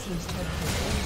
team's turret has been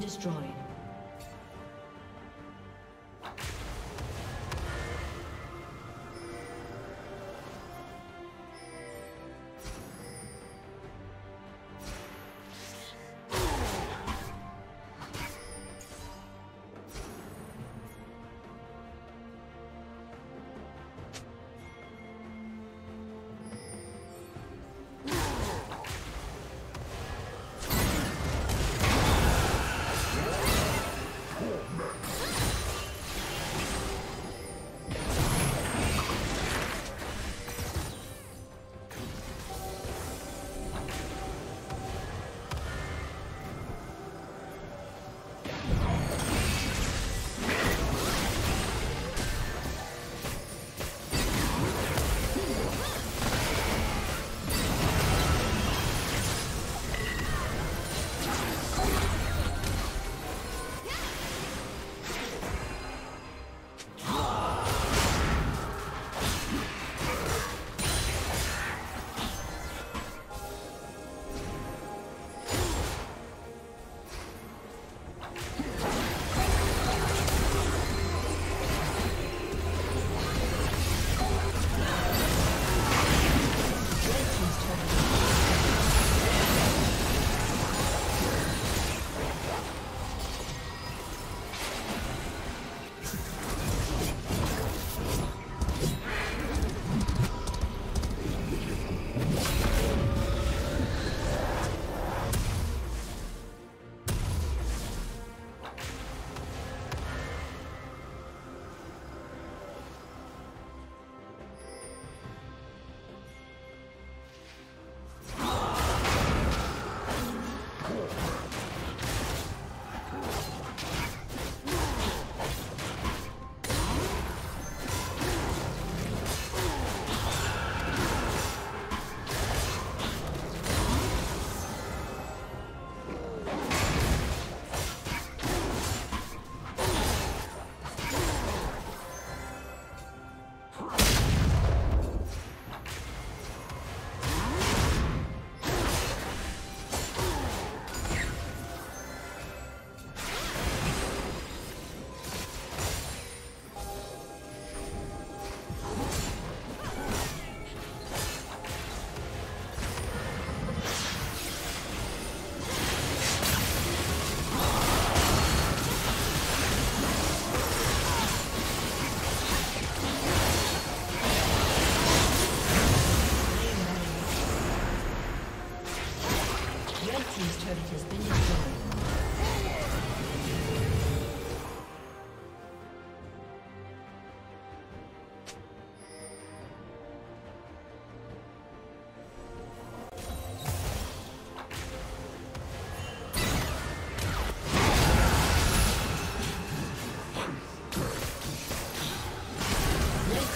destroyed.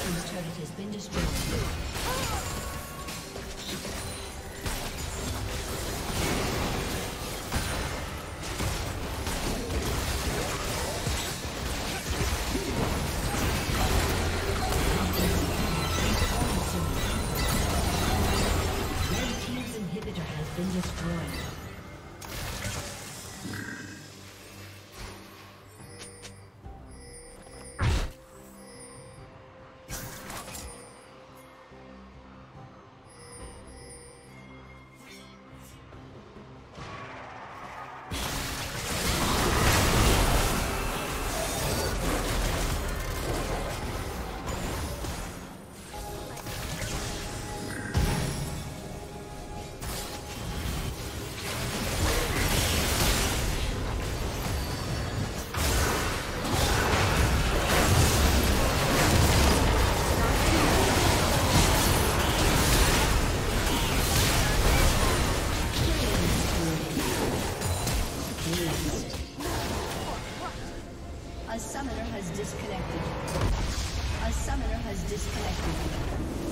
team's turret has been destroyed. A summoner has disconnected.